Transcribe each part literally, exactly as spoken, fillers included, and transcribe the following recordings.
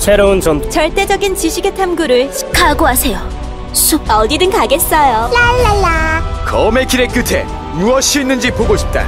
새로운 전... 절대적인 지식의 탐구를 각오하세요. 숲 어디든 가겠어요. 랄랄라. 검의 길의 끝에 무엇이 있는지 보고 싶다.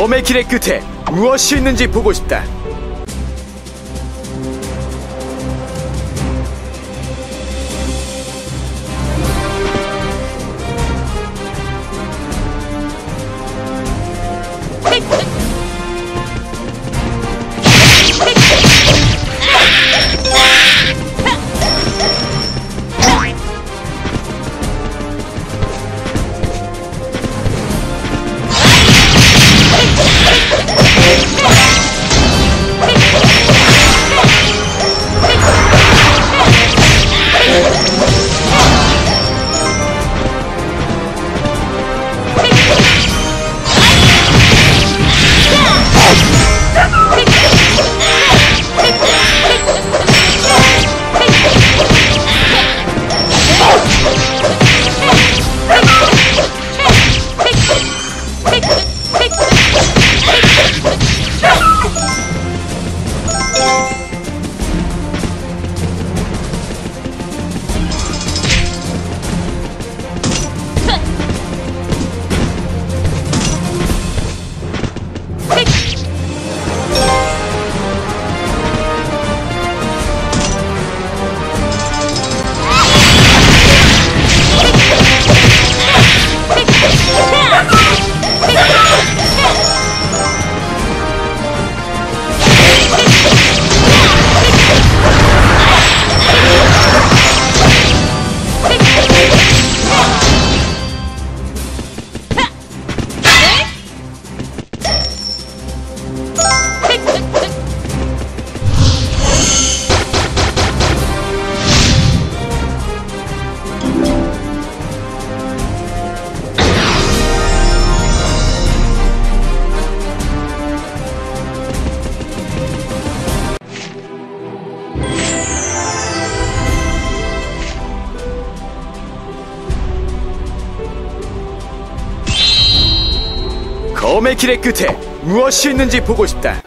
검의 길의 끝에 무엇이 있는지 보고 싶다. 검의 길의 끝에 무엇이 있는지 보고 싶다.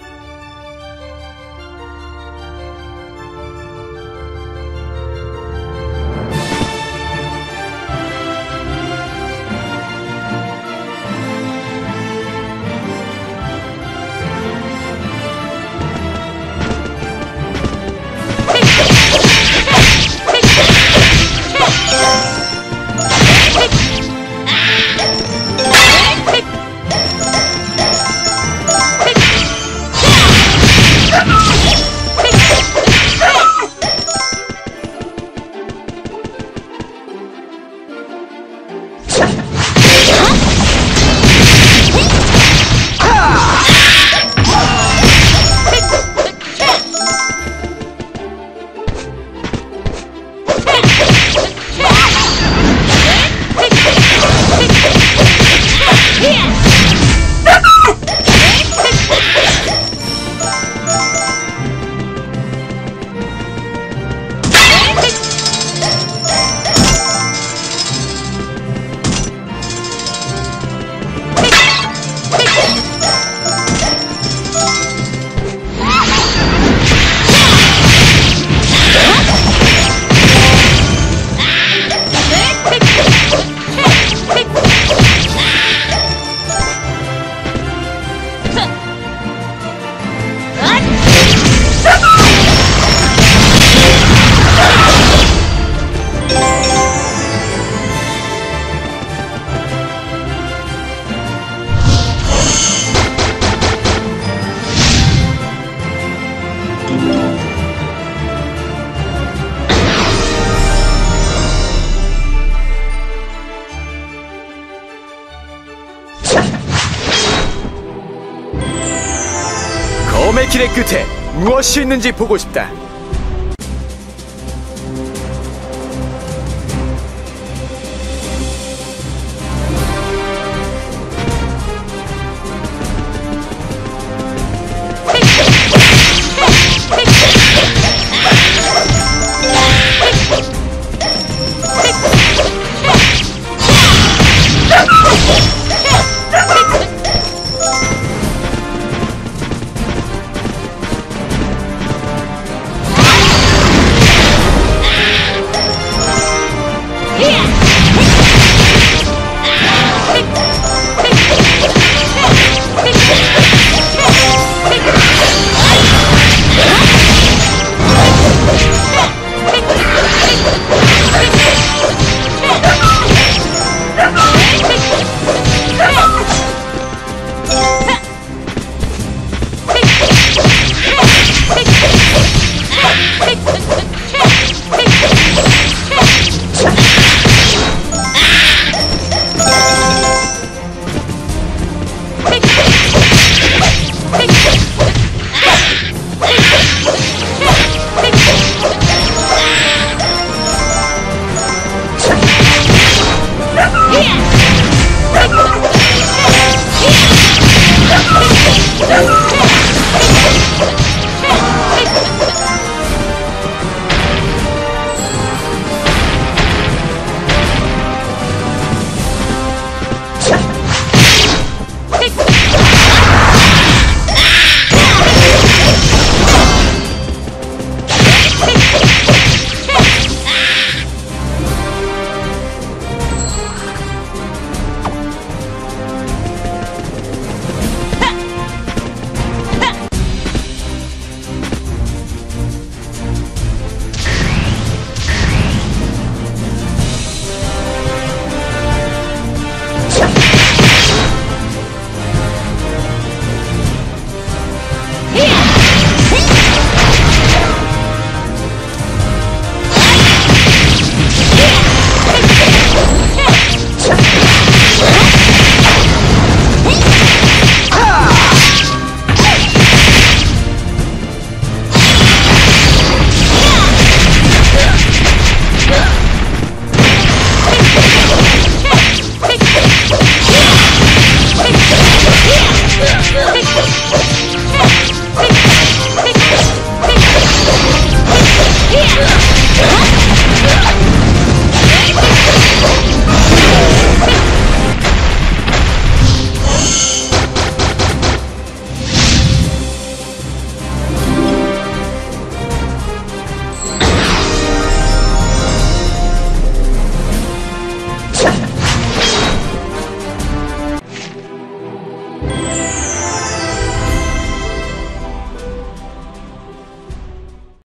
검의 길의 끝에 무엇이 있는지 보고 싶다.